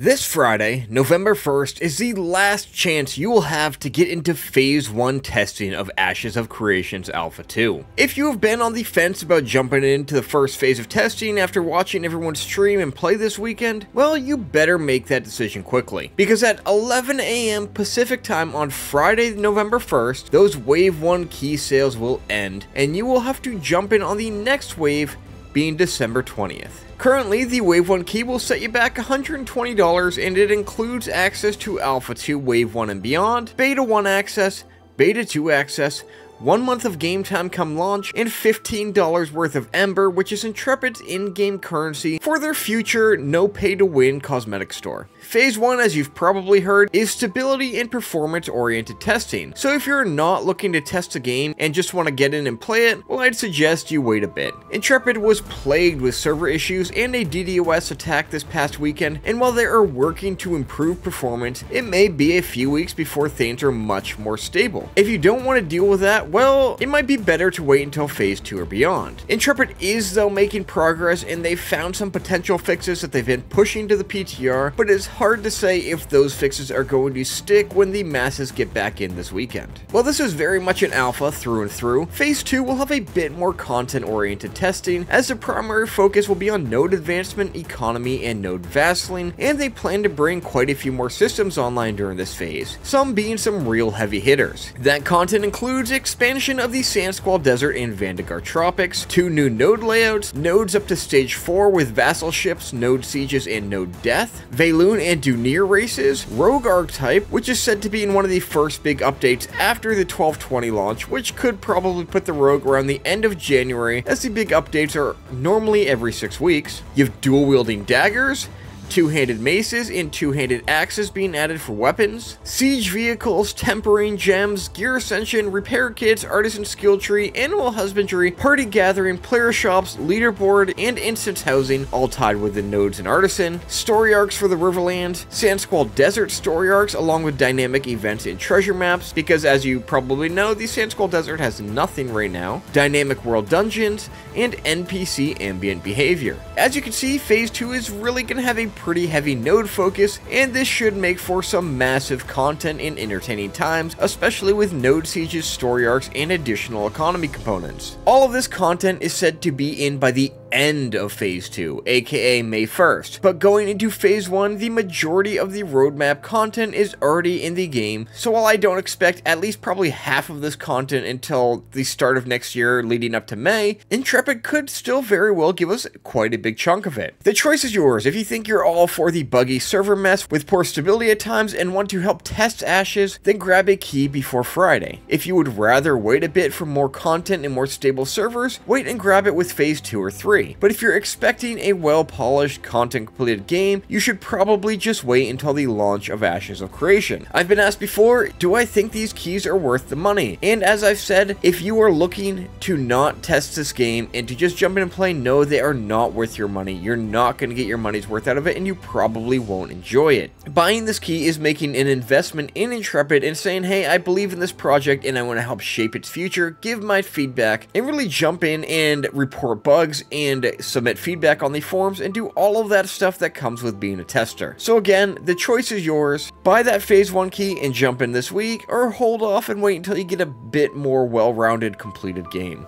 This Friday, November 1st, is the last chance you will have to get into Phase 1 testing of Ashes of Creation's Alpha 2. If you have been on the fence about jumping into the first phase of testing after watching everyone stream and play this weekend, well, you better make that decision quickly. Because at 11 a.m. Pacific time on Friday, November 1st, those Wave 1 key sales will end, and you will have to jump in on the next wave, being December 20th. Currently, the Wave 1 key will set you back $120, and it includes access to Alpha 2 Wave 1 and beyond, Beta 1 access, Beta 2 access, 1 month of game time come launch, and $15 worth of Ember, which is Intrepid's in-game currency for their future no-pay-to-win cosmetic store. Phase 1, as you've probably heard, is stability and performance-oriented testing, so if you're not looking to test a game and just want to get in and play it, well, I'd suggest you wait a bit. Intrepid was plagued with server issues and a DDoS attack this past weekend, and while they are working to improve performance, it may be a few weeks before things are much more stable. If you don't want to deal with that, well, it might be better to wait until Phase 2 or beyond. Intrepid is, though, making progress, and they've found some potential fixes that they've been pushing to the PTR, but it's hard to say if those fixes are going to stick when the masses get back in this weekend. While this is very much an alpha through and through, Phase 2 will have a bit more content-oriented testing, as the primary focus will be on node advancement, economy, and node vassalating, and they plan to bring quite a few more systems online during this phase, some being some real heavy hitters. That content includes expansion of the Sandsquall Desert and Vandegar Tropics, 2 new node layouts, nodes up to Stage 4 with vassal ships, node sieges, and node death, Veilun and Dunir races, Rogue archetype, which is said to be in one of the first big updates after the 1220 launch, which could probably put the Rogue around the end of January, as the big updates are normally every 6 weeks. You have dual-wielding daggers, two-handed maces, and two-handed axes being added for weapons, siege vehicles, tempering gems, gear ascension, repair kits, artisan skill tree, animal husbandry, party gathering, player shops, leaderboard, and instance housing, all tied with the nodes and artisan, story arcs for the Riverlands, Sandsquall Desert story arcs, along with dynamic events and treasure maps, because as you probably know, the Sandsquall Desert has nothing right now, dynamic world dungeons, and NPC ambient behavior. As you can see, Phase 2 is really going to have a pretty heavy node focus, and this should make for some massive content and entertaining times, especially with node sieges, story arcs, and additional economy components. All of this content is said to be in by the end of Phase 2, aka May 1st, but going into Phase 1, the majority of the roadmap content is already in the game, so while I don't expect at least probably half of this content until the start of next year leading up to May, Intrepid could still very well give us quite a big chunk of it. The choice is yours. If you think you're all for the buggy server mess with poor stability at times and want to help test Ashes, then grab a key before Friday. If you would rather wait a bit for more content and more stable servers, wait and grab it with Phase 2 or 3. But if you're expecting a well-polished, content-completed game, you should probably just wait until the launch of Ashes of Creation. I've been asked before, do I think these keys are worth the money? And as I've said, if you are looking to not test this game and to just jump in and play, no, they are not worth your money. You're not going to get your money's worth out of it, and you probably won't enjoy it. Buying this key is making an investment in Intrepid and saying, hey, I believe in this project and I want to help shape its future, give my feedback, and really jump in and report bugs and submit feedback on the forums and do all of that stuff that comes with being a tester. So again, the choice is yours. Buy that Phase 1 key and jump in this week, or hold off and wait until you get a bit more well-rounded, completed game.